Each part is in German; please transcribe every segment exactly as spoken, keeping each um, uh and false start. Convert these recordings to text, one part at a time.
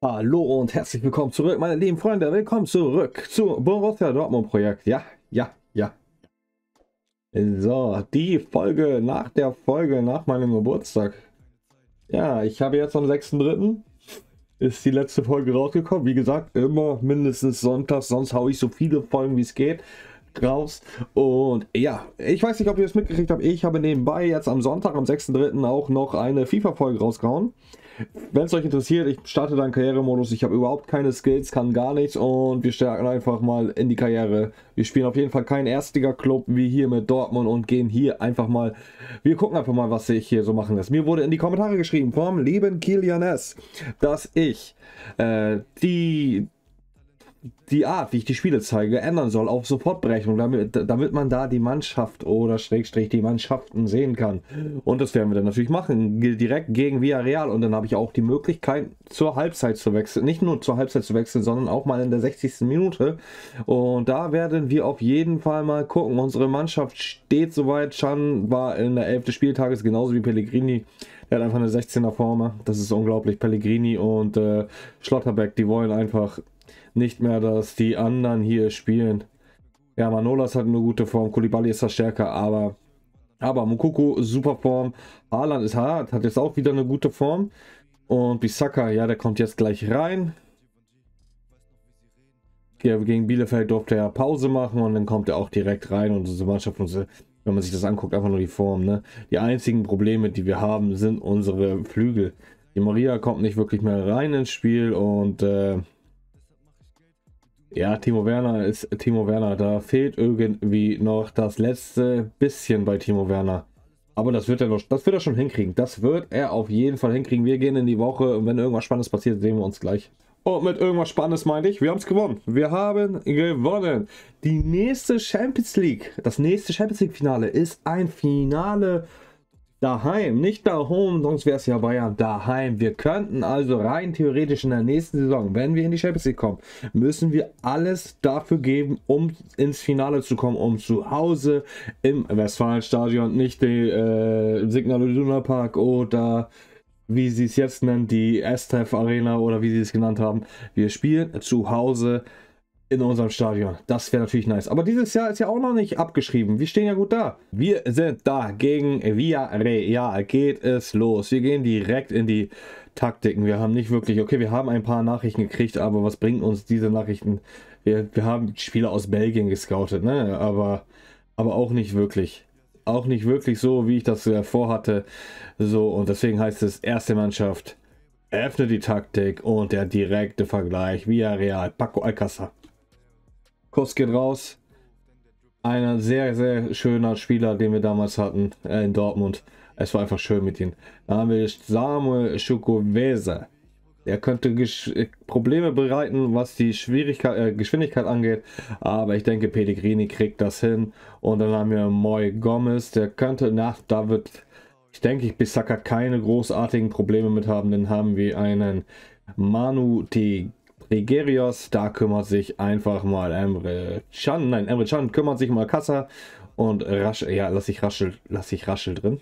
Hallo und herzlich willkommen zurück, meine lieben Freunde. Willkommen zurück zu Borussia Dortmund Projekt. Ja, ja, ja. So, die Folge nach der Folge nach meinem Geburtstag. Ja, ich habe jetzt am sechsten dritten ist die letzte Folge rausgekommen. Wie gesagt, immer mindestens sonntags, sonst haue ich so viele Folgen wie es geht raus. Und ja, ich weiß nicht, ob ihr es mitgekriegt habt. Ich habe nebenbei jetzt am Sonntag, am sechsten dritten auch noch eine FIFA-Folge rausgehauen. Wenn es euch interessiert, ich starte dann Karrieremodus, ich habe überhaupt keine Skills, kann gar nichts und wir starten einfach mal in die Karriere. Wir spielen auf jeden Fall keinen Erstliga-Club wie hier mit Dortmund und gehen hier einfach mal, wir gucken einfach mal, was ich hier so machen lässt. Mir wurde in die Kommentare geschrieben vom lieben Kilian S, dass ich äh, die... die Art, wie ich die Spiele zeige, ändern soll auf Sofortberechnung, damit, damit man da die Mannschaft oder Schrägstrich die Mannschaften sehen kann. Und das werden wir dann natürlich machen, direkt gegen Villarreal. Und dann habe ich auch die Möglichkeit, zur Halbzeit zu wechseln. Nicht nur zur Halbzeit zu wechseln, sondern auch mal in der sechzigsten Minute. Und da werden wir auf jeden Fall mal gucken. Unsere Mannschaft steht soweit. Can war in der elften Spieltages, genauso wie Pellegrini. Er hat einfach eine sechzehner Form. Das ist unglaublich. Pellegrini und äh, Schlotterbeck, die wollen einfach nicht mehr, dass die anderen hier spielen. Ja, Manolas hat eine gute Form, Koulibaly ist da stärker, aber aber Moukoko, super Form. Haaland ist hart, hat jetzt auch wieder eine gute Form. Und Bissaka, ja, der kommt jetzt gleich rein. Ja, gegen Bielefeld durfte er Pause machen und dann kommt er auch direkt rein. Und unsere Mannschaft, wenn man sich das anguckt, einfach nur die Form, ne? Die einzigen Probleme, die wir haben, sind unsere Flügel. Die Maria kommt nicht wirklich mehr rein ins Spiel und äh, ja, Timo Werner ist Timo Werner. Da fehlt irgendwie noch das letzte bisschen bei Timo Werner. Aber das wird er noch, das wird er schon hinkriegen. Das wird er auf jeden Fall hinkriegen. Wir gehen in die Woche und wenn irgendwas Spannendes passiert, sehen wir uns gleich. Und mit irgendwas Spannendes meinte ich, wir haben es gewonnen. Wir haben gewonnen. Die nächste Champions League, das nächste Champions League Finale ist ein Finale daheim, nicht daheim, sonst wäre es ja Bayern daheim. Wir könnten also rein theoretisch in der nächsten Saison, wenn wir in die Champions League kommen, müssen wir alles dafür geben, um ins Finale zu kommen, um zu Hause im Westfalenstadion, nicht den äh, Signal Iduna Park oder wie sie es jetzt nennen, die S T F Arena oder wie sie es genannt haben. Wir spielen zu Hause in unserem Stadion. Das wäre natürlich nice. Aber dieses Jahr ist ja auch noch nicht abgeschrieben. Wir stehen ja gut da. Wir sind da gegen Villarreal. Geht es los. Wir gehen direkt in die Taktiken. Wir haben nicht wirklich... Okay, wir haben ein paar Nachrichten gekriegt, aber was bringen uns diese Nachrichten? Wir, wir haben Spieler aus Belgien gescoutet, ne? Aber, aber auch nicht wirklich. Auch nicht wirklich so, wie ich das vorhatte. So, und deswegen heißt es erste Mannschaft. Öffne die Taktik und der direkte Vergleich. Villarreal. Paco Alcázar. Kuss geht raus. Ein sehr, sehr schöner Spieler, den wir damals hatten äh, in Dortmund. Es war einfach schön mit ihm. Da haben wir Samuel Chukwueze. Er könnte Probleme bereiten, was die Schwierigkeit, äh, Geschwindigkeit angeht. Aber ich denke, Pellegrini kriegt das hin. Und dann haben wir Moy Gomez. Der könnte nach David, ich denke, ich Bissaka keine großartigen Probleme mit haben. Dann haben wir einen Manu T. Rigerios, da kümmert sich einfach mal Emre Can, nein, Emre Can kümmert sich mal Kassa und Raschel, ja, lass ich Raschel, lass ich Raschel drin?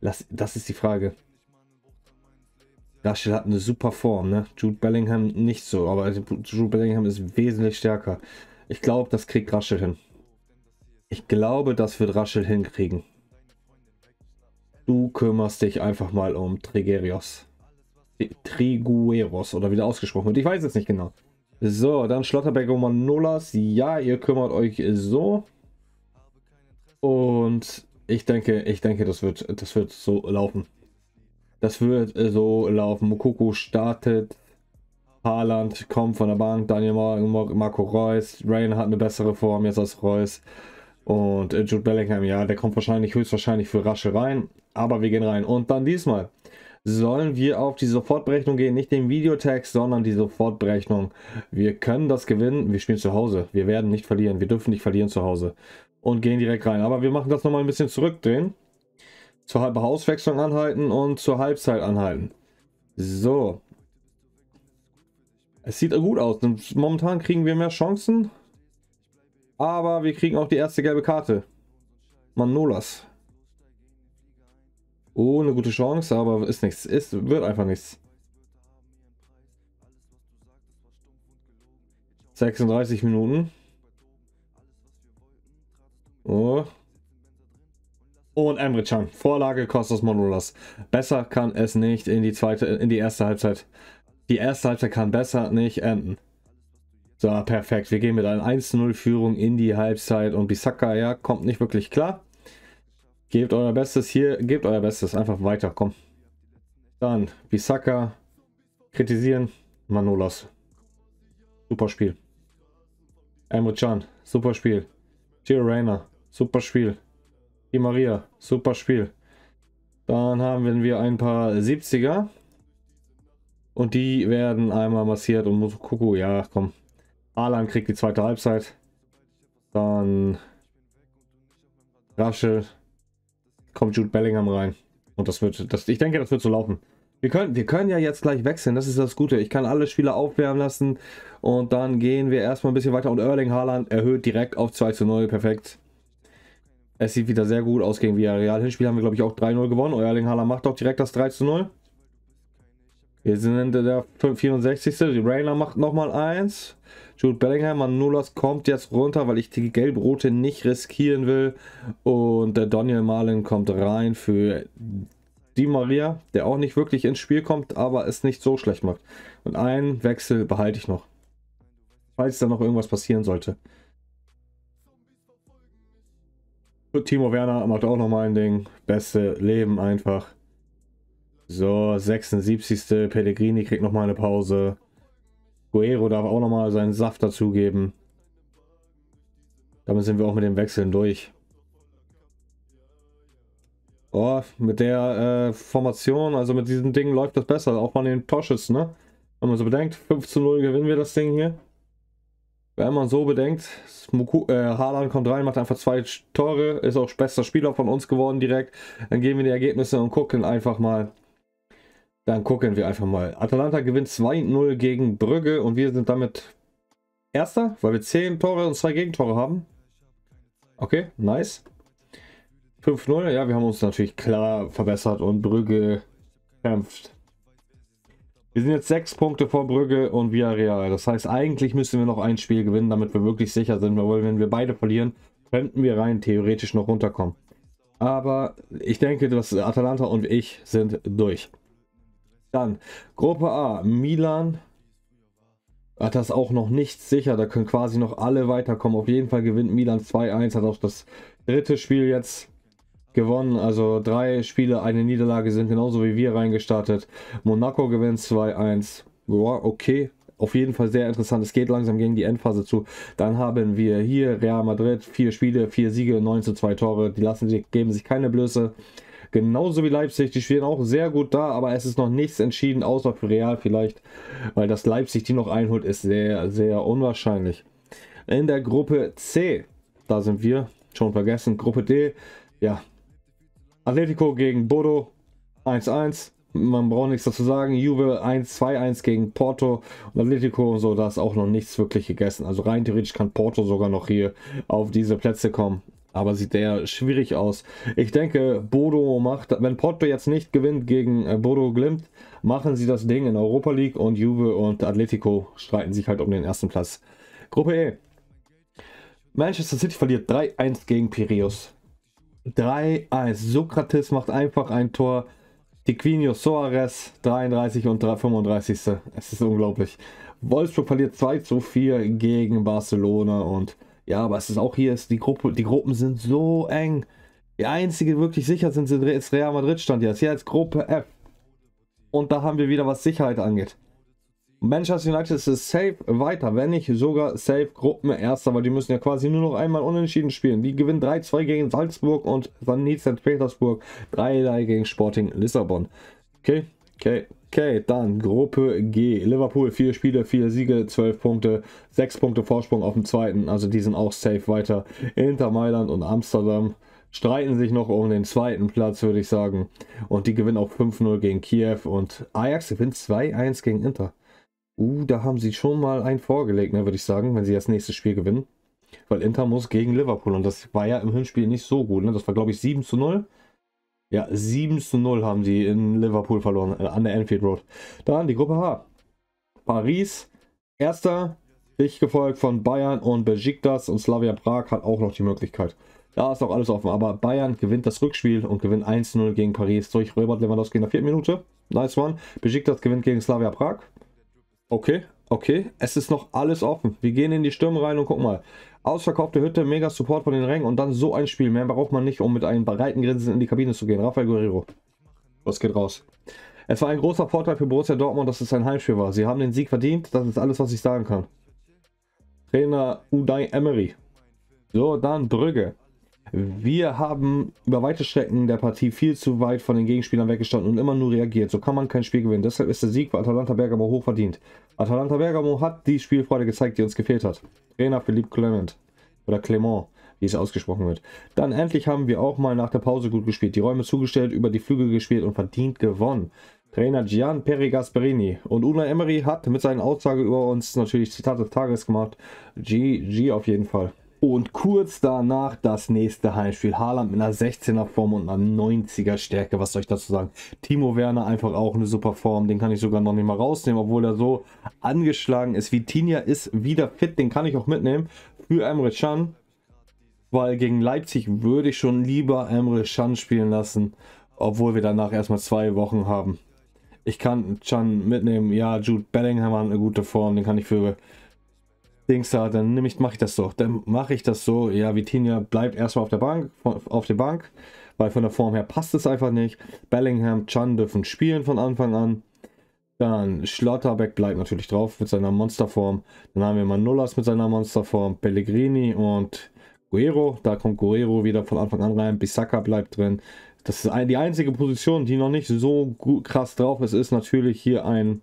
Lass, das ist die Frage. Raschel hat eine super Form, ne? Jude Bellingham nicht so, aber Jude Bellingham ist wesentlich stärker. Ich glaube, das kriegt Raschel hin. Ich glaube, das wird Raschel hinkriegen. Du kümmerst dich einfach mal um Trigerios. Trigueros oder wieder ausgesprochen wird. Ich weiß jetzt nicht genau. So, dann Schlotterbeck und Manolas. Ja, ihr kümmert euch so. Und ich denke, ich denke, das wird, das wird so laufen. Das wird so laufen. Moukoko startet. Haaland kommt von der Bank. Daniel Marlin, Marco Reus. Rainier hat eine bessere Form jetzt als Reus. Und Jude Bellingham, ja, der kommt wahrscheinlich, höchstwahrscheinlich für Rasche rein. Aber wir gehen rein. Und dann diesmal sollen wir auf die Sofortberechnung gehen, nicht den Videotext, sondern die Sofortberechnung. Wir können das gewinnen, wir spielen zu Hause, wir werden nicht verlieren, wir dürfen nicht verlieren zu Hause und gehen direkt rein. Aber wir machen das nochmal ein bisschen zurückdrehen, zur halben Auswechslung anhalten und zur Halbzeit anhalten. So, es sieht gut aus, momentan kriegen wir mehr Chancen, aber wir kriegen auch die erste gelbe Karte. Manolas. Oh, eine gute Chance, aber ist nichts. Ist, wird einfach nichts. sechsunddreißig Minuten. Oh. Und Emre Can. Vorlage Kostas Manolas. Besser kann es nicht in die zweite, in die erste Halbzeit. Die erste Halbzeit kann besser nicht enden. So, perfekt. Wir gehen mit einer eins zu null Führung in die Halbzeit und Bissaka, ja, kommt nicht wirklich klar. Gebt euer Bestes hier, gebt euer Bestes. Einfach weiter, komm. Dann Bissaka kritisieren, Manolas. Super Spiel. Emre Can, super Spiel. Rainier, super Spiel. Di Maria, super Spiel. Dann haben wir ein paar siebziger. Und die werden einmal massiert und Moukoko, ja komm. Haaland kriegt die zweite Halbzeit. Dann Raschel. Kommt Jude Bellingham rein. Und das wird, das, ich denke, das wird so laufen. Wir können, wir können ja jetzt gleich wechseln, das ist das Gute. Ich kann alle Spieler aufwärmen lassen. Und dann gehen wir erstmal ein bisschen weiter. Und Erling Haaland erhöht direkt auf zwei zu null. Perfekt. Es sieht wieder sehr gut aus gegen Villarreal. Hinspiel haben wir, glaube ich, auch drei null gewonnen. Und Erling Haaland macht doch direkt das drei zu null. Wir sind in der vierundsechzigsten Rainier macht nochmal eins. Jude Bellingham, Manolas kommt jetzt runter, weil ich die Gelb-Rote nicht riskieren will. Und der Donyell Malen kommt rein für Di Maria, der auch nicht wirklich ins Spiel kommt, aber es nicht so schlecht macht. Und einen Wechsel behalte ich noch, falls da noch irgendwas passieren sollte. Und Timo Werner macht auch nochmal ein Ding. Beste Leben einfach. So, sechsundsiebzigste Pellegrini kriegt nochmal eine Pause. Guerreiro darf auch nochmal seinen Saft dazugeben. Damit sind wir auch mit den Wechseln durch. Oh, mit der äh, Formation, also mit diesem Ding läuft das besser. Auch bei den Torschützen, ne? Wenn man so bedenkt, fünf zu null gewinnen wir das Ding hier. Wenn man so bedenkt, Muku, äh, Haaland kommt rein, macht einfach zwei Tore. Ist auch bester Spieler von uns geworden direkt. Dann gehen wir die Ergebnisse und gucken einfach mal. Dann gucken wir einfach mal. Atalanta gewinnt zwei null gegen Brügge und wir sind damit Erster, weil wir zehn Tore und zwei Gegentore haben. Okay, nice. fünf null, ja, wir haben uns natürlich klar verbessert und Brügge kämpft. Wir sind jetzt sechs Punkte vor Brügge und Villarreal. Das heißt, eigentlich müssen wir noch ein Spiel gewinnen, damit wir wirklich sicher sind. Weil wenn wir beide verlieren, könnten wir rein theoretisch noch runterkommen. Aber ich denke, dass Atalanta und ich sind durch. Dann Gruppe A, Milan hat das auch noch nicht sicher, da können quasi noch alle weiterkommen. Auf jeden Fall gewinnt Milan zwei eins, hat auch das dritte Spiel jetzt gewonnen, also drei Spiele, eine Niederlage, sind genauso wie wir reingestartet. Monaco gewinnt zwei eins, wow, okay, auf jeden Fall sehr interessant, es geht langsam gegen die Endphase zu. Dann haben wir hier Real Madrid, vier Spiele, vier Siege, neun zu zwei Tore, die lassen sich, geben sich keine Blöße. Genauso wie Leipzig, die spielen auch sehr gut da, aber es ist noch nichts entschieden, außer für Real vielleicht, weil das Leipzig die noch einholt, ist sehr, sehr unwahrscheinlich. In der Gruppe C, da sind wir, schon vergessen, Gruppe D, ja, Atletico gegen Bodo, eins eins, man braucht nichts dazu sagen, Juve zwei eins gegen Porto und Atletico und so, da ist auch noch nichts wirklich gegessen, also rein theoretisch kann Porto sogar noch hier auf diese Plätze kommen. Aber sieht der schwierig aus. Ich denke, Bodo macht, wenn Porto jetzt nicht gewinnt gegen Bodo Glimt, machen sie das Ding in Europa League und Juve und Atletico streiten sich halt um den ersten Platz. Gruppe E. Manchester City verliert drei eins gegen Piraeus. drei eins. Sokrates macht einfach ein Tor. Tiquinho Soares, dreiunddreißig und fünfunddreißig. Es ist unglaublich. Wolfsburg verliert zwei zu vier gegen Barcelona und ja, aber es ist auch hier, ist die Gruppe, die Gruppen sind so eng. Die einzige, die wirklich sicher sind, ist Real Madrid stand jetzt. Hier als Gruppe F. Und da haben wir wieder, was Sicherheit angeht. Manchester United ist safe weiter, wenn nicht sogar safe Gruppenerster, weil die müssen ja quasi nur noch einmal unentschieden spielen. Die gewinnen drei zwei gegen Salzburg und Sanit Sankt Petersburg, drei drei gegen Sporting Lissabon. Okay, okay. Okay, dann Gruppe G. Liverpool, vier Spiele, vier Siege, zwölf Punkte, sechs Punkte Vorsprung auf dem zweiten. Also die sind auch safe weiter. Inter Mailand und Amsterdam streiten sich noch um den zweiten Platz, würde ich sagen. Und die gewinnen auch fünf null gegen Kiew. Und Ajax gewinnt zwei eins gegen Inter. Uh, da haben sie schon mal einen vorgelegt, ne, würde ich sagen, wenn sie das nächste Spiel gewinnen. Weil Inter muss gegen Liverpool. Und das war ja im Hinspiel nicht so gut. Ne? Das war, glaube ich, sieben zu null. Ja, sieben zu null haben die in Liverpool verloren, an der Anfield Road. Dann die Gruppe H. Paris, erster, Dicht gefolgt von Bayern und Besiktas, und Slavia Prag hat auch noch die Möglichkeit. Da ist noch alles offen, aber Bayern gewinnt das Rückspiel und gewinnt eins zu null gegen Paris durch Robert Lewandowski in der vierten Minute. Nice one. Besiktas gewinnt gegen Slavia Prag. Okay, okay, es ist noch alles offen. Wir gehen in die Stürme rein und gucken mal. Ausverkaufte Hütte, mega Support von den Rängen und dann so ein Spiel. Mehr braucht man nicht, um mit einem breiten Grinsen in die Kabine zu gehen. Rafael Guerreiro, das geht raus. Es war ein großer Vorteil für Borussia Dortmund, dass es ein Heimspiel war. Sie haben den Sieg verdient, das ist alles, was ich sagen kann. Trainer Unai Emery. So, dann Brügge. Wir haben über weite Strecken der Partie viel zu weit von den Gegenspielern weggestanden und immer nur reagiert. So kann man kein Spiel gewinnen. Deshalb ist der Sieg bei Atalanta Bergamo hoch verdient. Atalanta Bergamo hat die Spielfreude gezeigt, die uns gefehlt hat. Trainer Philippe Clement oder Clement, wie es ausgesprochen wird. Dann endlich haben wir auch mal nach der Pause gut gespielt. Die Räume zugestellt, über die Flügel gespielt und verdient gewonnen. Trainer Gian Peri Gasperini. Und Unai Emery hat mit seinen Aussagen über uns natürlich Zitat des Tages gemacht. G G auf jeden Fall. Und kurz danach das nächste Heimspiel. Haaland mit einer sechzehner Form und einer neunziger Stärke. Was soll ich dazu sagen? Timo Werner einfach auch eine super Form. Den kann ich sogar noch nicht mal rausnehmen, obwohl er so angeschlagen ist. Vitinha ist wieder fit. Den kann ich auch mitnehmen für Emre Can. Weil gegen Leipzig würde ich schon lieber Emre Can spielen lassen. Obwohl wir danach erstmal zwei Wochen haben. Ich kann Can mitnehmen. Ja, Jude Bellingham hat eine gute Form. Den kann ich für... Dings da, dann nehme ich, mache ich das so. Dann mache ich das so. Ja, Vitinha bleibt erstmal auf der Bank, auf der Bank, weil von der Form her passt es einfach nicht. Bellingham, Can dürfen spielen von Anfang an. Dann Schlotterbeck bleibt natürlich drauf mit seiner Monsterform. Dann haben wir Manolas mit seiner Monsterform, Pellegrini und Guerreiro. Da kommt Guerreiro wieder von Anfang an rein. Bissaka bleibt drin. Das ist die einzige Position, die noch nicht so gut, krass drauf ist, ist natürlich hier ein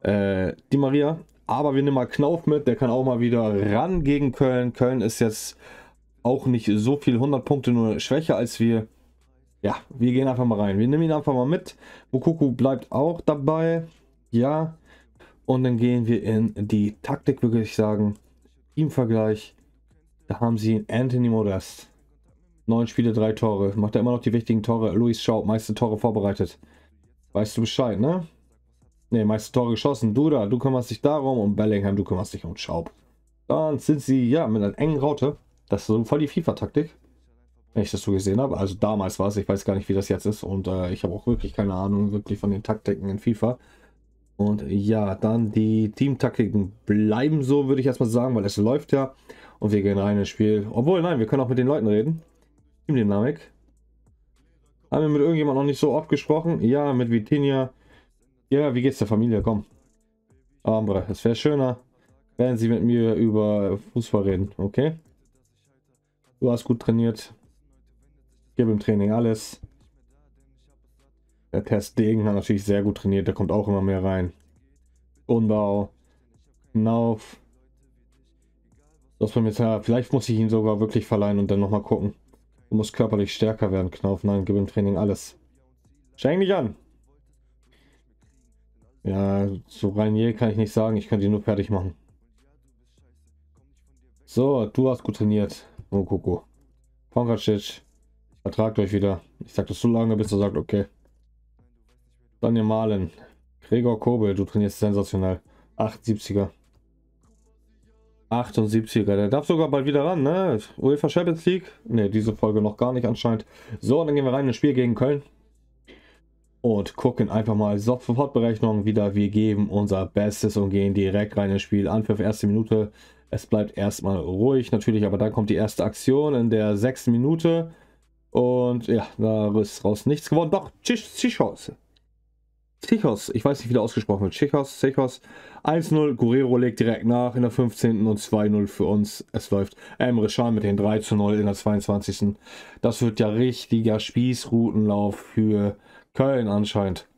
äh, Di Maria. Aber wir nehmen mal Knauf mit, der kann auch mal wieder ran gegen Köln. Köln ist jetzt auch nicht so viel, hundert Punkte nur schwächer als wir. Ja, wir gehen einfach mal rein. Wir nehmen ihn einfach mal mit. Moukoko bleibt auch dabei. Ja, und dann gehen wir in die Taktik, würde ich sagen. Im Vergleich, da haben sie Anthony Modest. Neun Spiele, drei Tore. Macht er immer noch die wichtigen Tore. Luis Schaub, meiste Tore vorbereitet. Weißt du Bescheid, ne? Ne, meiste Tore geschossen. Du da, du kümmerst dich darum. Und Bellingham, du kümmerst dich um Schaub. Dann sind sie, ja, mit einer engen Raute. Das ist so voll die FIFA-Taktik. Wenn ich das so gesehen habe. Also damals war es. Ich weiß gar nicht, wie das jetzt ist. Und äh, ich habe auch wirklich keine Ahnung wirklich von den Taktiken in FIFA. Und ja, dann die Teamtaktiken bleiben so, würde ich erstmal sagen. Weil es läuft ja. Und wir gehen rein ins Spiel. Obwohl, nein, wir können auch mit den Leuten reden. Teamdynamik. Haben wir mit irgendjemand noch nicht so oft gesprochen? Ja, mit Vitinha. Ja, wie geht's der Familie? Komm. Aber es wäre schöner, wenn sie mit mir über Fußball reden, okay? Du hast gut trainiert. Gib im Training alles. Der Test Degen hat natürlich sehr gut trainiert, der kommt auch immer mehr rein. Unbau. Knauf. Das von mir, vielleicht muss ich ihn sogar wirklich verleihen und dann nochmal gucken. Du musst körperlich stärker werden, Knauf. Nein, gib im Training alles. Schenk dich an! Ja, zu Rainier kann ich nicht sagen, ich könnte ihn nur fertig machen. So, du hast gut trainiert, Moukoko. Pongracic, vertragt euch wieder. Ich sag das so lange, bis er sagt, okay. Daniel Marlin, Gregor Kobel, du trainierst sensationell. achtundsiebziger. achtundsiebziger, der darf sogar bald wieder ran, ne? UEFA Champions League? Ne, diese Folge noch gar nicht anscheinend. So, und dann gehen wir rein ins Spiel gegen Köln. Und gucken einfach mal Sofortberechnung wieder. Wir geben unser Bestes und gehen direkt rein ins Spiel. Anpfiff, erste Minute. Es bleibt erstmal ruhig natürlich, aber dann kommt die erste Aktion in der sechsten Minute. Und ja, da ist raus nichts geworden. Doch, Cichos. Cichos. Ich weiß nicht, wie der ausgesprochen wird. Cichos, Cichos. eins zu null. Guerreiro legt direkt nach in der fünfzehnten und zwei zu null für uns. Es läuft. Emre Can mit den drei zu null in der zweiundzwanzigsten Das wird ja richtiger Spießrutenlauf für Köln anscheinend.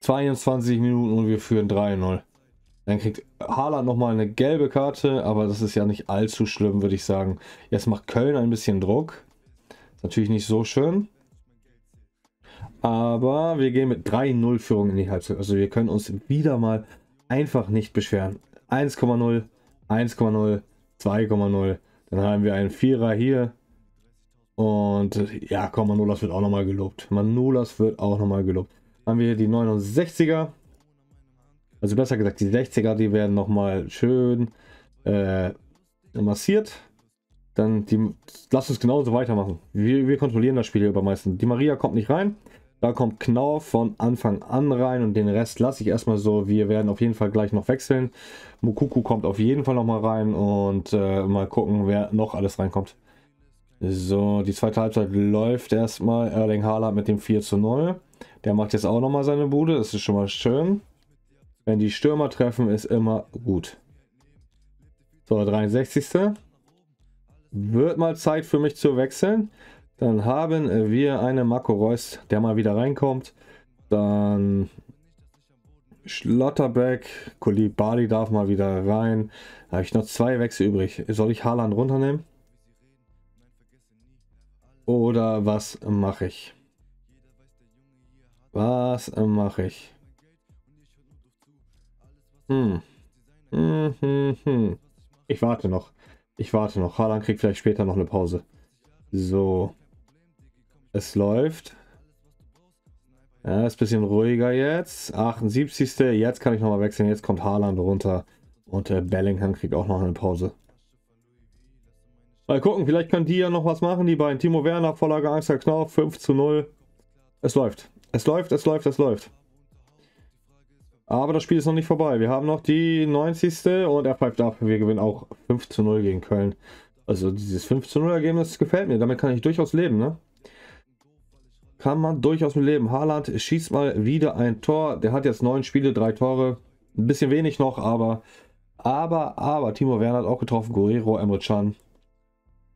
zweiundzwanzig Minuten und wir führen drei zu null. Dann kriegt Haaland nochmal eine gelbe Karte, aber das ist ja nicht allzu schlimm, würde ich sagen. Jetzt macht Köln ein bisschen Druck. Ist natürlich nicht so schön. Aber wir gehen mit drei null Führung in die Halbzeit. Also wir können uns wieder mal einfach nicht beschweren. eins zu null, eins zu null, zwei zu null. Dann haben wir einen Vierer hier. Und ja, komm, Manolas wird auch nochmal gelobt. Manolas wird auch nochmal gelobt. Dann haben wir hier die neunundsechziger. Also besser gesagt, die sechziger, die werden nochmal schön äh, massiert. Dann die, lass uns genauso weitermachen. Wir, wir kontrollieren das Spiel hier über meistens. Di Maria kommt nicht rein. Da kommt Knauf von Anfang an rein und den Rest lasse ich erstmal so. Wir werden auf jeden Fall gleich noch wechseln. Moukoko kommt auf jeden Fall nochmal rein und äh, mal gucken, wer noch alles reinkommt. So, die zweite Halbzeit läuft erstmal. Erling Haaland mit dem vier zu null. Der macht jetzt auch nochmal seine Bude. Das ist schon mal schön. Wenn die Stürmer treffen, ist immer gut. So, dreiundsechzigste Wird mal Zeit für mich zu wechseln. Dann haben wir eine Marco Reus, der mal wieder reinkommt. Dann Schlotterbeck, Koulibaly darf mal wieder rein. Da habe ich noch zwei Wechsel übrig. Soll ich Haaland runternehmen? Oder was mache ich? Was mache ich? Hm. Hm, hm, hm. Ich warte noch. Ich warte noch. Haaland kriegt vielleicht später noch eine Pause. So. Es läuft. Ja, ist ein bisschen ruhiger jetzt. achtundsiebzigste Jetzt kann ich nochmal wechseln. Jetzt kommt Haaland runter. Und äh, Bellingham kriegt auch noch eine Pause. Mal gucken, vielleicht können die ja noch was machen. Die beiden. Timo Werner, Vorlage Angster Knauf, fünf zu null. Es läuft. Es läuft, es läuft, es läuft. Aber das Spiel ist noch nicht vorbei. Wir haben noch die neunzigste und er pfeift ab. Wir gewinnen auch fünf zu null gegen Köln. Also dieses fünf zu null Ergebnis gefällt mir. Damit kann ich durchaus leben, ne? Kann man durchaus mit leben. Haaland schießt mal wieder ein Tor. Der hat jetzt neun Spiele, drei Tore. Ein bisschen wenig noch, aber... Aber, aber, Timo Werner hat auch getroffen. Guerreiro, Emre Can.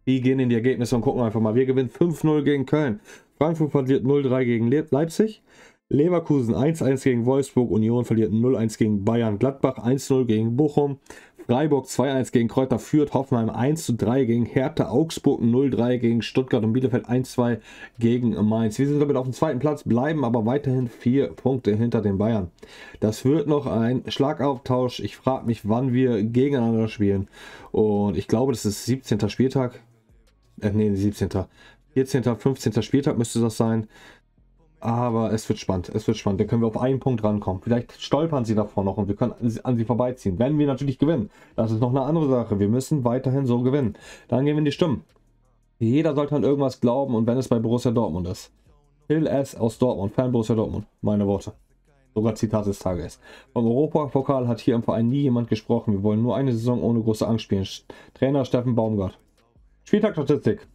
Die gehen in die Ergebnisse und gucken einfach mal. Wir gewinnen fünf null gegen Köln. Frankfurt verliert null drei gegen Leipzig. Leverkusen eins eins gegen Wolfsburg. Union verliert null eins gegen Bayern. Gladbach eins null gegen Bochum. Freiburg zwei eins gegen Kräuter Fürth, Hoffenheim eins zu drei gegen Hertha, Augsburg null drei gegen Stuttgart und Bielefeld eins zwei gegen Mainz. Wir sind damit auf dem zweiten Platz, bleiben aber weiterhin vier Punkte hinter den Bayern. Das wird noch ein Schlagauftausch. Ich frage mich, wann wir gegeneinander spielen. Und ich glaube, das ist siebzehnter Spieltag. Äh, nee, siebzehnter vierzehnter, fünfzehnter Spieltag müsste das sein. Aber es wird spannend, es wird spannend. Da können wir auf einen Punkt rankommen. Vielleicht stolpern sie davor noch und wir können an sie vorbeiziehen. Wenn wir natürlich gewinnen. Das ist noch eine andere Sache. Wir müssen weiterhin so gewinnen. Dann gehen wir in die Stimmen. Jeder sollte an irgendwas glauben und wenn es bei Borussia Dortmund ist. Hill S. aus Dortmund, Fan Borussia Dortmund. Meine Worte. Sogar Zitat des Tages. Vom Europapokal hat hier im Verein nie jemand gesprochen. Wir wollen nur eine Saison ohne große Angst spielen. Trainer Steffen Baumgart. Spieltagstatistik.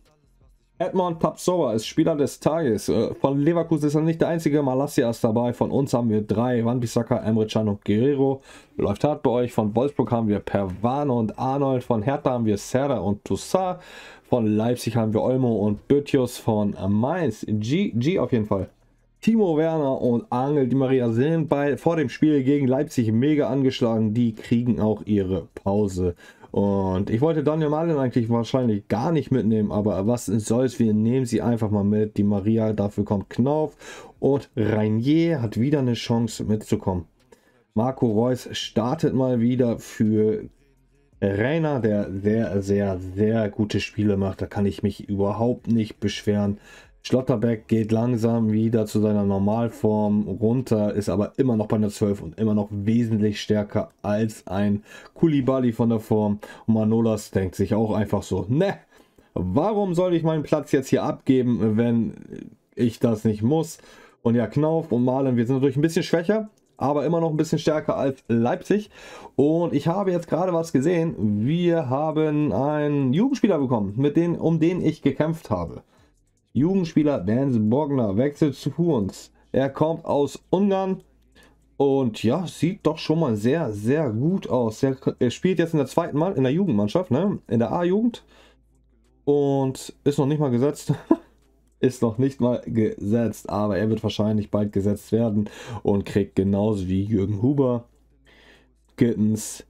Edmond Tapsoba ist Spieler des Tages. Von Leverkusen ist er nicht der einzige. Malacia ist dabei. Von uns haben wir drei. Wan Bissaka, Emre Can und Guerreiro. Läuft hart bei euch. Von Wolfsburg haben wir Perwan und Arnold. Von Hertha haben wir Serra und Toussaint. Von Leipzig haben wir Olmo und Bötius. Von Mainz G, G auf jeden Fall. Timo Werner und Angel Di Maria sind bei, vor dem Spiel gegen Leipzig mega angeschlagen. Die kriegen auch ihre Pause. Und ich wollte Daniel Marlin eigentlich wahrscheinlich gar nicht mitnehmen, aber was soll's, wir nehmen sie einfach mal mit. Di Maria, dafür kommt Knauf und Rainier hat wieder eine Chance mitzukommen. Marco Reus startet mal wieder für Rainer, der sehr, sehr, sehr gute Spiele macht. Da kann ich mich überhaupt nicht beschweren. Schlotterbeck geht langsam wieder zu seiner Normalform runter, ist aber immer noch bei einer zwölf und immer noch wesentlich stärker als ein Koulibaly von der Form. Und Manolas denkt sich auch einfach so, ne, warum soll ich meinen Platz jetzt hier abgeben, wenn ich das nicht muss? Und ja, Knauf und Malen, wir sind natürlich ein bisschen schwächer, aber immer noch ein bisschen stärker als Leipzig. Und ich habe jetzt gerade was gesehen, wir haben einen Jugendspieler bekommen, mit denen, um den ich gekämpft habe. Jugendspieler Dance Borgner wechselt zu uns. Er kommt aus Ungarn und ja, sieht doch schon mal sehr, sehr gut aus. Er, er spielt jetzt in der zweiten Mal in der Jugendmannschaft, ne? In der A-Jugend und ist noch nicht mal gesetzt. Ist noch nicht mal gesetzt, aber er wird wahrscheinlich bald gesetzt werden und kriegt genauso wie Jürgen Huber, Gittens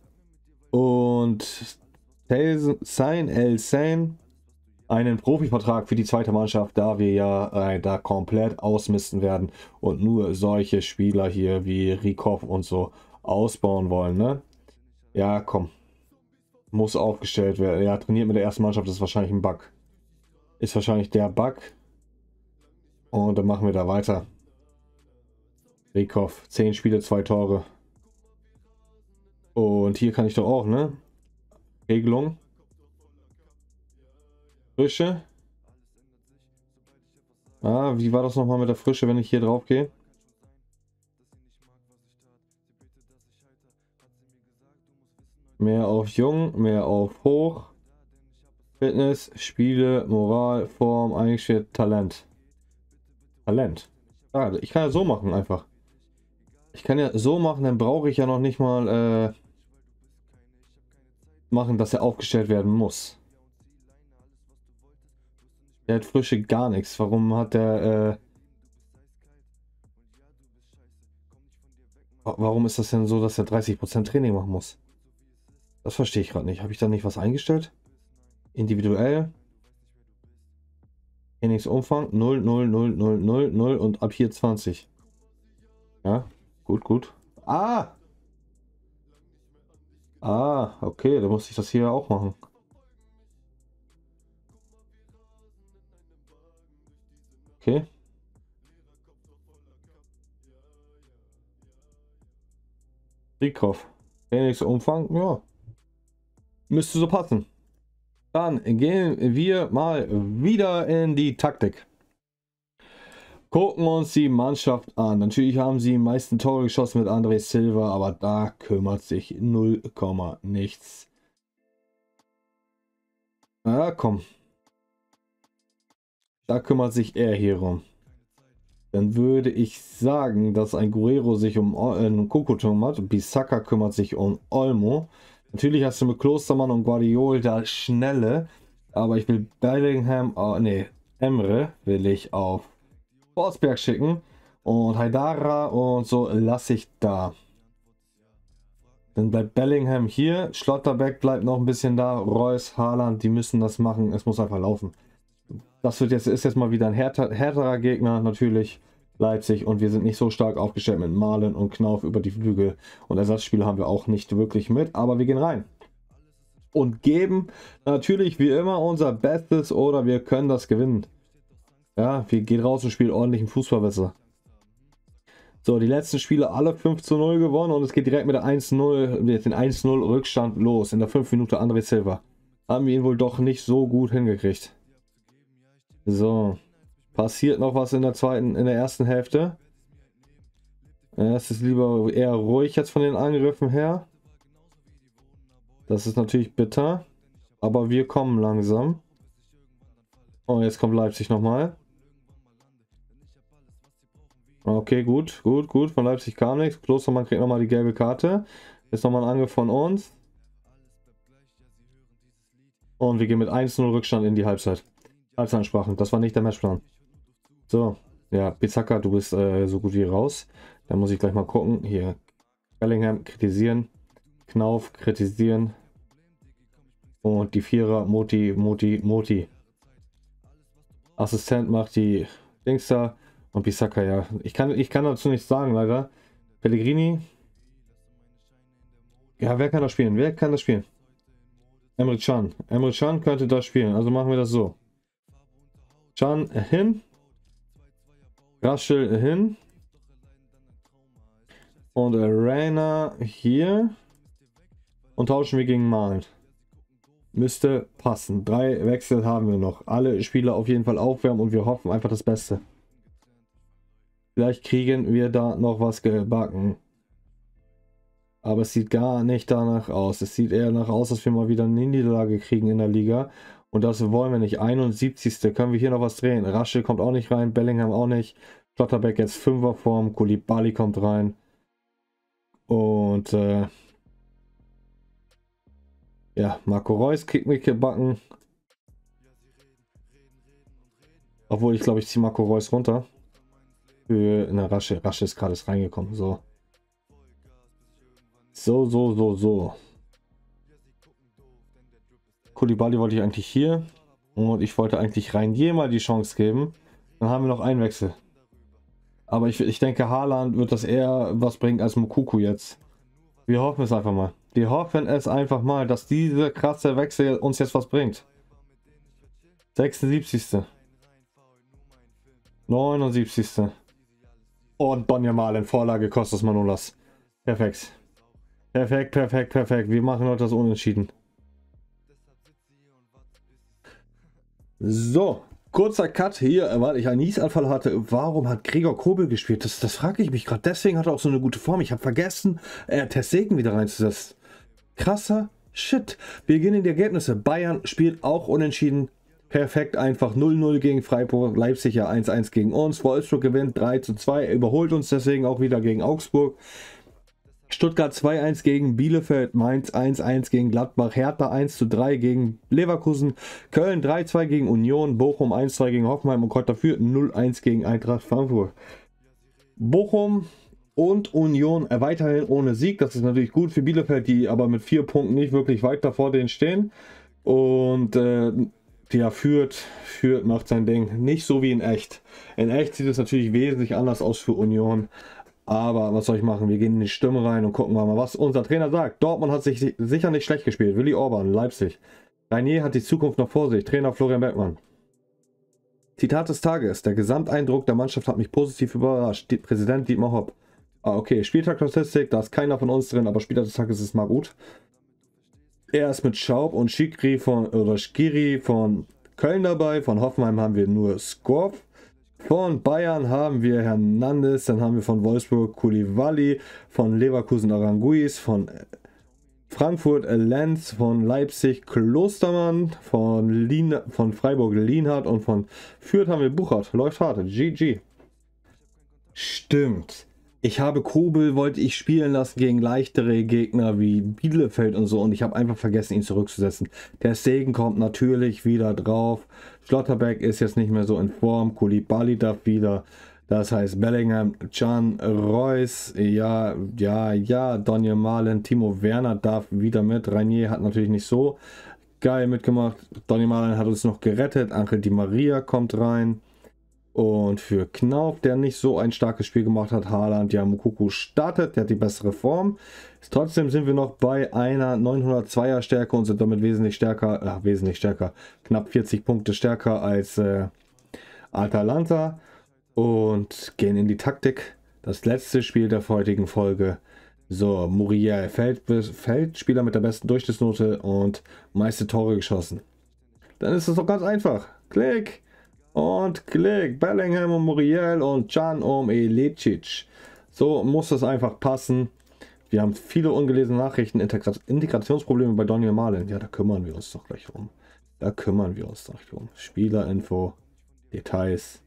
und Sein El Sein einen Profivertrag für die zweite Mannschaft, da wir ja äh, da komplett ausmisten werden und nur solche Spieler hier wie Rikow und so ausbauen wollen, ne? Ja, komm. Muss aufgestellt werden. Ja, trainiert mit der ersten Mannschaft, das ist wahrscheinlich ein Bug. Ist wahrscheinlich der Bug. Und dann machen wir da weiter. Rikow, zehn Spiele, zwei Tore. Und hier kann ich doch auch, ne? Regelung. Frische. Ah, wie war das nochmal mit der Frische, wenn ich hier drauf gehe? Mehr auf Jung, mehr auf Hoch. Fitness, Spiele, Moral, Form, Eingestellt, Talent. Talent. Ah, ich kann ja so machen einfach. Ich kann ja so machen, dann brauche ich ja noch nicht mal äh, machen, dass er aufgestellt werden muss. Der hat Frische gar nichts. Warum hat der... Äh, warum ist das denn so, dass er dreißig Prozent Training machen muss? Das verstehe ich gerade nicht. Habe ich da nicht was eingestellt? Individuell. Trainingsumfang null, null, null, null, null, null und ab hier zwanzig. Ja, gut, gut. Ah! Ah, okay, da muss ich das hier auch machen. Okay. Rikoff. Trainingsumfang, ja. Müsste so passen. Dann gehen wir mal wieder in die Taktik. Gucken uns die Mannschaft an. Natürlich haben sie die meisten Tore geschossen mit André Silva, aber da kümmert sich null, nichts. Na ja, komm. Da kümmert sich er hier rum. Dann würde ich sagen, dass ein Guerreiro sich um einen Kokotum hat. Bissaka kümmert sich um Olmo. Natürlich hast du mit Klostermann und Guardiol da Schnelle, aber ich will Bellingham, oh, nee, Emre will ich auf Forsberg schicken und Haidara und so lasse ich da. Dann bleibt Bellingham hier, Schlotterbeck bleibt noch ein bisschen da, Reus, Haaland, die müssen das machen, es muss einfach laufen. Das wird jetzt, ist jetzt mal wieder ein härter, härterer Gegner natürlich. Leipzig, und wir sind nicht so stark aufgestellt mit Malen und Knauf über die Flügel und Ersatzspiele haben wir auch nicht wirklich mit, aber wir gehen rein und geben natürlich wie immer unser Bestes oder wir können das gewinnen. Ja, wir gehen raus und spielen ordentlichen Fußball besser. So, die letzten Spiele alle fünf zu null gewonnen und es geht direkt mit der eins null, mit den eins null Rückstand los. In der fünf Minute André Silva. Haben wir ihn wohl doch nicht so gut hingekriegt. So. Passiert noch was in der zweiten, in der ersten Hälfte. Es ist lieber eher ruhig jetzt von den Angriffen her. Das ist natürlich bitter. Aber wir kommen langsam. Oh, jetzt kommt Leipzig nochmal. Okay, gut, gut, gut. Von Leipzig kam nichts. Klostermann kriegt nochmal die gelbe Karte. Jetzt nochmal ein Angriff von uns. Und wir gehen mit eins null Rückstand in die Halbzeit. Halbzeitansprachen. Das war nicht der Matchplan. So, ja, Bissaka, du bist äh, so gut wie raus. Da muss ich gleich mal gucken. Hier, Bellingham kritisieren, Knauf kritisieren und die Vierer, Moti, Moti, Moti. Assistent macht die Dings da und Bissaka, ja. Ich kann, ich kann dazu nichts sagen, leider. Pellegrini. Ja, wer kann das spielen? Wer kann das spielen? Emre Can. Emre Can könnte das spielen, also machen wir das so. Can hin. Raschel hin und Rainier hier und tauschen wir gegen Malen. Müsste passen. Drei Wechsel haben wir noch. Alle Spieler auf jeden Fall aufwärmen und wir hoffen einfach das Beste. Vielleicht kriegen wir da noch was gebacken. Aber es sieht gar nicht danach aus. Es sieht eher danach aus, dass wir mal wieder eine Niederlage kriegen in der Liga. Und das wollen wir nicht. einundsiebzig. Können wir hier noch was drehen? Raschel kommt auch nicht rein. Bellingham auch nicht. Schlotterbeck jetzt Fünferform. Koulibaly kommt rein. Und äh, ja, Marco Reus kriegt mich gebacken. Obwohl ich glaube, ich ziehe Marco Reus runter. Für eine Raschel. Raschel ist gerade ist reingekommen. So. So, so, so, so. Koulibaly wollte ich eigentlich hier und ich wollte eigentlich Rainier mal die Chance geben. Dann haben wir noch einen Wechsel. Aber ich, ich denke, Haaland wird das eher was bringen als Moukoko jetzt. Wir hoffen es einfach mal. Wir hoffen es einfach mal, dass dieser krasse Wechsel uns jetzt was bringt. sechsundsiebzig. neunundsiebzig. Und Donyell Malen Vorlage kostet Manolas. Perfekt. Perfekt, perfekt, perfekt. Wir machen heute das Unentschieden. So, kurzer Cut hier, weil ich einen Niesanfall hatte. Warum hat Gregor Kobel gespielt? Das, das frage ich mich gerade. Deswegen hat er auch so eine gute Form. Ich habe vergessen, äh, Testegen wieder reinzusetzen. Krasser Shit. Wir gehen in die Ergebnisse. Bayern spielt auch unentschieden. Perfekt, einfach null null gegen Freiburg. Leipzig ja eins eins gegen uns. Wolfsburg gewinnt drei zu zwei. Überholt uns deswegen auch wieder gegen Augsburg. Stuttgart zwei eins gegen Bielefeld, Mainz eins eins gegen Gladbach, Hertha eins zu drei gegen Leverkusen, Köln drei zwei gegen Union, Bochum eins zwei gegen Hoffenheim und Kräuter Fürth null eins gegen Eintracht Frankfurt. Bochum und Union weiterhin ohne Sieg, das ist natürlich gut für Bielefeld, die aber mit vier Punkten nicht wirklich weiter vor denen stehen. Und äh, ja, Fürth, Fürth macht sein Ding, nicht so wie in echt. In echt sieht es natürlich wesentlich anders aus für Union. Aber was soll ich machen? Wir gehen in die Stimme rein und gucken mal, was unser Trainer sagt. Dortmund hat sich sicher nicht schlecht gespielt. Willi Orban, Leipzig. Rainier hat die Zukunft noch vor sich. Trainer Florian Beckmann. Zitat des Tages. Der Gesamteindruck der Mannschaft hat mich positiv überrascht. Die Präsident Dietmar Hopp. Ah, okay. Spieltagstatistik, da ist keiner von uns drin, aber Spieltag des Tages ist mal gut. Er ist mit Schaub und Schikri von, oder Schkiri von Köln dabei. Von Hoffenheim haben wir nur Skorp. Von Bayern haben wir Hernandez, dann haben wir von Wolfsburg Koulibaly, von Leverkusen Aranguiz, von Frankfurt Lenz, von Leipzig Klostermann, von, Lien, von Freiburg Lienhardt und von Fürth haben wir Buchert. Läuft hart, G G. Stimmt. Ich habe Kobel, wollte ich spielen lassen gegen leichtere Gegner wie Bielefeld und so und ich habe einfach vergessen, ihn zurückzusetzen. Der Segen kommt natürlich wieder drauf. Schlotterbeck ist jetzt nicht mehr so in Form. Koulibaly darf wieder. Das heißt Bellingham, Can, Reus, ja, ja, ja, Donyell Malen, Timo Werner darf wieder mit. Rainier hat natürlich nicht so geil mitgemacht. Donyell Malen hat uns noch gerettet. Ankel Di Maria kommt rein. Und für Knauf, der nicht so ein starkes Spiel gemacht hat, Haaland, ja, Moukoko startet, der hat die bessere Form. Trotzdem sind wir noch bei einer neunhundertzweier Stärke und sind damit wesentlich stärker, ach, wesentlich stärker, knapp vierzig Punkte stärker als äh, Atalanta und gehen in die Taktik. Das letzte Spiel der heutigen Folge. So, Muriel, Feld, Feldspieler mit der besten Durchschnittsnote und meiste Tore geschossen. Dann ist es doch ganz einfach. Klick! Und Klick, Bellingham um Muriel und Can um Elicic. So muss das einfach passen. Wir haben viele ungelesene Nachrichten, Integra Integrationsprobleme bei Donyell Malen. Ja, da kümmern wir uns doch gleich um. Da kümmern wir uns doch gleich um. Spielerinfo, Details.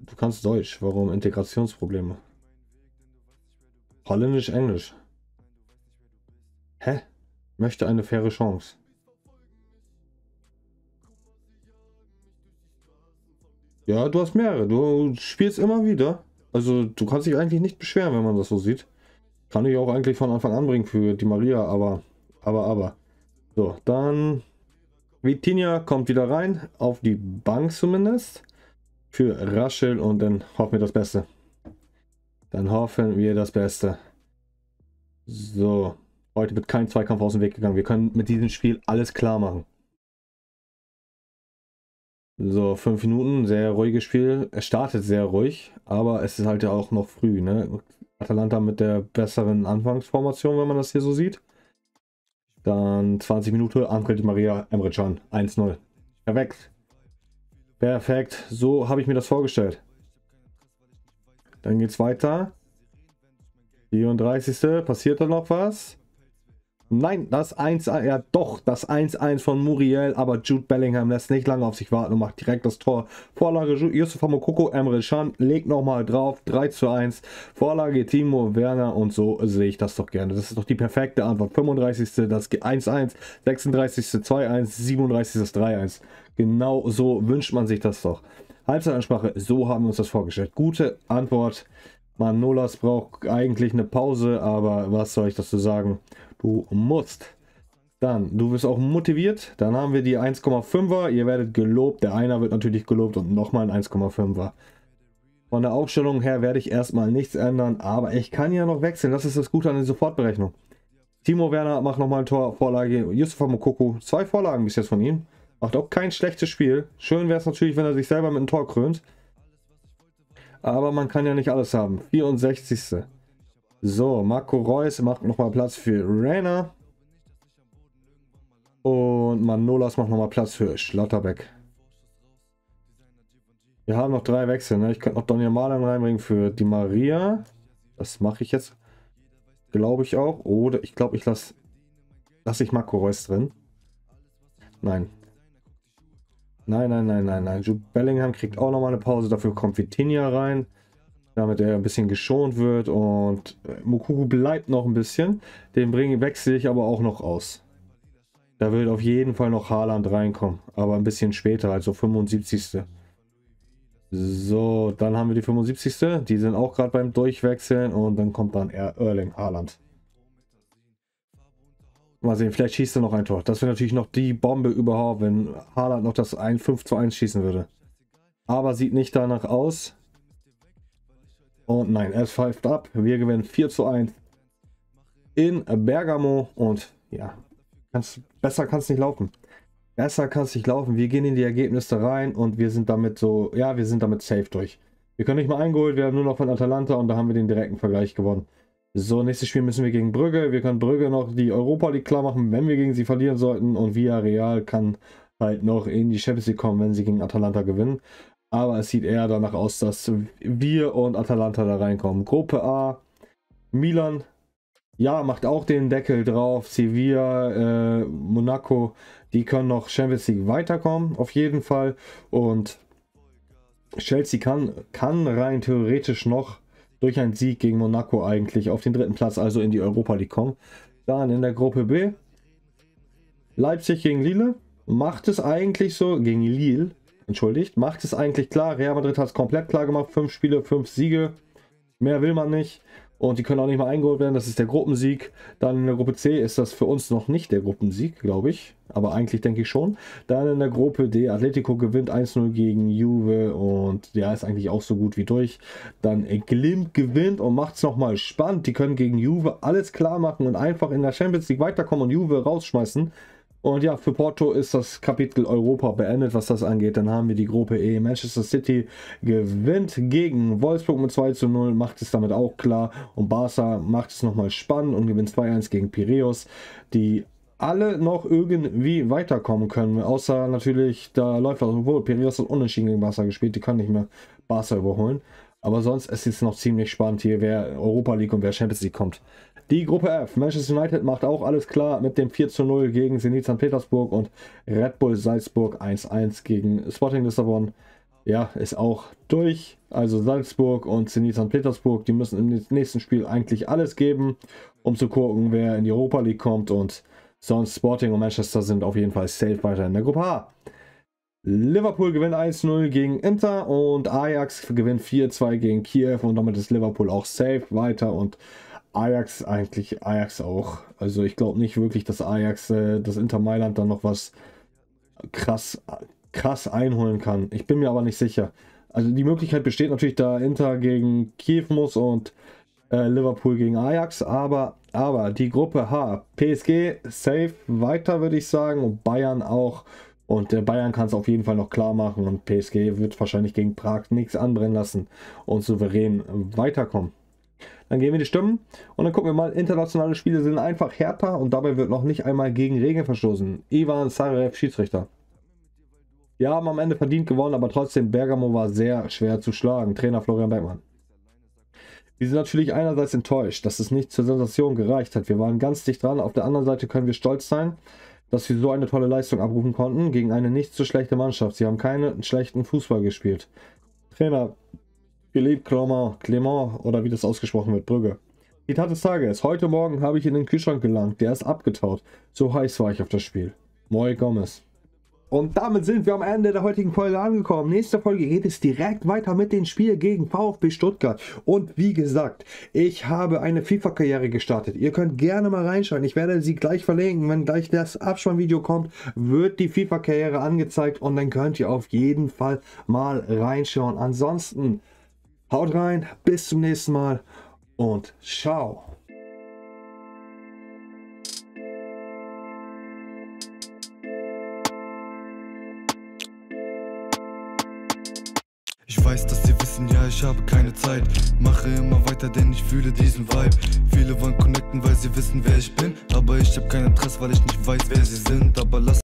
Du kannst Deutsch, warum Integrationsprobleme? Holländisch, Englisch. Hä? Möchte eine faire Chance. Ja, du hast mehrere. Du spielst immer wieder. Also du kannst dich eigentlich nicht beschweren, wenn man das so sieht. Kann ich auch eigentlich von Anfang an bringen für Di Maria, aber, aber, aber. So, dann Vitinha kommt wieder rein, auf die Bank zumindest. Für Raschel und dann hoffen wir das Beste. Dann hoffen wir das Beste. So, heute wird kein Zweikampf aus dem Weg gegangen. Wir können mit diesem Spiel alles klar machen. So, fünf Minuten, sehr ruhiges Spiel. Es startet sehr ruhig, aber es ist halt ja auch noch früh, ne? Atalanta mit der besseren Anfangsformation, wenn man das hier so sieht. Dann zwanzig Minuten, Ankel Di Maria, Emre Can, eins null. Perfekt. Perfekt, so habe ich mir das vorgestellt. Dann geht's weiter. vierunddreißigste Passiert da noch was? Nein, das eins eins, ja doch, das eins eins von Muriel, aber Jude Bellingham lässt nicht lange auf sich warten und macht direkt das Tor. Vorlage Youssoufa Moukoko, Emre Can legt nochmal drauf, drei zu eins, Vorlage Timo Werner und so sehe ich das doch gerne. Das ist doch die perfekte Antwort. fünfunddreißigste das eins eins, sechsunddreißigste zwei eins, siebenunddreißigste drei eins. Genau so wünscht man sich das doch. Halbzeitansprache, so haben wir uns das vorgestellt. Gute Antwort. Manolas braucht eigentlich eine Pause, aber was soll ich dazu sagen? Du musst. Dann, du bist auch motiviert. Dann haben wir die eins Komma fünfer. Ihr werdet gelobt. Der Einer wird natürlich gelobt und nochmal ein eins Komma fünfer. Von der Aufstellung her werde ich erstmal nichts ändern, aber ich kann ja noch wechseln. Das ist das Gute an der Sofortberechnung. Timo Werner macht nochmal ein Tor, Vorlage. Youssoufa Moukoko, zwei Vorlagen bis jetzt von ihm. Macht auch kein schlechtes Spiel. Schön wäre es natürlich, wenn er sich selber mit einem Tor krönt. Aber man kann ja nicht alles haben. vierundsechzigste So, Marco Reus macht nochmal Platz für Rainier. Und Manolas macht nochmal Platz für Schlotterbeck. Wir haben noch drei Wechsel, ne? Ich könnte noch Donyell Malen reinbringen für Di Maria. Das mache ich jetzt, glaube ich auch. Oder ich glaube, ich lasse lasse ich Marco Reus drin. Nein. Nein, nein, nein, nein, nein. Jude Bellingham kriegt auch nochmal eine Pause. Dafür kommt Vitinha rein, damit er ein bisschen geschont wird. Und Moukoko bleibt noch ein bisschen. Den bringe, wechsle ich aber auch noch aus. Da wird auf jeden Fall noch Haaland reinkommen. Aber ein bisschen später, also fünfundsiebzig. So, dann haben wir die fünfundsiebzig. Die sind auch gerade beim Durchwechseln. Und dann kommt dann Erling Haaland. Mal sehen, vielleicht schießt er noch ein Tor. Das wäre natürlich noch die Bombe überhaupt, wenn Haaland noch das fünf zu eins schießen würde. Aber sieht nicht danach aus. Und nein, es pfeift ab. Wir gewinnen vier zu eins in Bergamo. Und ja, kann's, besser kann es nicht laufen. Besser kann es nicht laufen. Wir gehen in die Ergebnisse rein und wir sind damit so, ja, wir sind damit safe durch. Wir können nicht mal eingeholt werden, nur noch von Atalanta, und da haben wir den direkten Vergleich gewonnen. So, nächstes Spiel müssen wir gegen Brügge. Wir können Brügge noch die Europa League klar machen, wenn wir gegen sie verlieren sollten. Und Villarreal kann halt noch in die Champions League kommen, wenn sie gegen Atalanta gewinnen. Aber es sieht eher danach aus, dass wir und Atalanta da reinkommen. Gruppe A, Milan, ja, macht auch den Deckel drauf. Sevilla, äh, Monaco, die können noch Champions League weiterkommen, auf jeden Fall. Und Chelsea kann, kann rein theoretisch noch durch einen Sieg gegen Monaco eigentlich auf den dritten Platz, also in die Europa League kommen. Dann in der Gruppe B, Leipzig gegen Lille, macht es eigentlich so, gegen Lille, entschuldigt, macht es eigentlich klar. Real Madrid hat es komplett klar gemacht, fünf Spiele, fünf Siege, mehr will man nicht. Und die können auch nicht mal eingeholt werden, das ist der Gruppensieg. Dann in der Gruppe C ist das für uns noch nicht der Gruppensieg, glaube ich. Aber eigentlich denke ich schon. Dann in der Gruppe D, Atletico gewinnt eins zu null gegen Juve und ja, ist eigentlich auch so gut wie durch. Dann Glimt gewinnt und macht es nochmal spannend. Die können gegen Juve alles klar machen und einfach in der Champions League weiterkommen und Juve rausschmeißen. Und ja, für Porto ist das Kapitel Europa beendet, was das angeht. Dann haben wir die Gruppe E. Manchester City gewinnt gegen Wolfsburg mit zwei zu null, macht es damit auch klar. Und Barca macht es nochmal spannend und gewinnt zwei zu eins gegen Piraeus, die alle noch irgendwie weiterkommen können. Außer natürlich, da läuft das, obwohl Piraeus hat unentschieden gegen Barca gespielt, die kann nicht mehr Barca überholen. Aber sonst ist es noch ziemlich spannend hier, wer Europa League und wer Champions League kommt. Die Gruppe F, Manchester United macht auch alles klar mit dem vier zu null gegen Zenit Sankt Petersburg und Red Bull Salzburg eins zu eins gegen Sporting Lissabon. Ja, ist auch durch. Also Salzburg und Zenit Sankt Petersburg, die müssen im nächsten Spiel eigentlich alles geben, um zu gucken, wer in die Europa League kommt. Und sonst Sporting und Manchester sind auf jeden Fall safe weiter in der Gruppe H. Liverpool gewinnt eins zu null gegen Inter und Ajax gewinnt vier zu zwei gegen Kiew und damit ist Liverpool auch safe weiter und Ajax eigentlich, Ajax auch. Also ich glaube nicht wirklich, dass Ajax, äh, das Inter Mailand dann noch was krass, krass einholen kann. Ich bin mir aber nicht sicher. Also die Möglichkeit besteht natürlich, da Inter gegen Kiew muss und äh, Liverpool gegen Ajax. Aber, aber die Gruppe H, P S G safe weiter würde ich sagen und Bayern auch. Und der Bayern kann es auf jeden Fall noch klar machen und P S G wird wahrscheinlich gegen Prag nichts anbrennen lassen und souverän weiterkommen. Dann gehen wir die Stimmen und dann gucken wir mal, internationale Spiele sind einfach härter und dabei wird noch nicht einmal gegen Regeln verstoßen. Ivan Sarev, Schiedsrichter. Wir haben am Ende verdient gewonnen, aber trotzdem, Bergamo war sehr schwer zu schlagen. Trainer Florian Bergmann. Wir sind natürlich einerseits enttäuscht, dass es nicht zur Sensation gereicht hat. Wir waren ganz dicht dran, auf der anderen Seite können wir stolz sein, dass wir so eine tolle Leistung abrufen konnten gegen eine nicht so schlechte Mannschaft. Sie haben keinen schlechten Fußball gespielt. Trainer Philippe Clement, Clement oder wie das ausgesprochen wird, Brügge. Die Tat des Tages. Heute Morgen habe ich in den Kühlschrank gelangt. Der ist abgetaut. So heiß war ich auf das Spiel. Moy Gomez. Und damit sind wir am Ende der heutigen Folge angekommen. Nächste Folge geht es direkt weiter mit dem Spiel gegen VfB Stuttgart. Und wie gesagt, ich habe eine FIFA-Karriere gestartet. Ihr könnt gerne mal reinschauen. Ich werde sie gleich verlinken. Wenn gleich das Abspannvideo kommt, wird die FIFA-Karriere angezeigt. Und dann könnt ihr auf jeden Fall mal reinschauen. Ansonsten haut rein, bis zum nächsten Mal und ciao. Ich weiß, dass ihr wissen, ja, ich habe keine Zeit. Mache immer weiter, denn ich fühle diesen Vibe. Viele wollen connecten, weil sie wissen, wer ich bin. Aber ich habe kein Interesse, weil ich nicht weiß, wer sie sind. Aber lass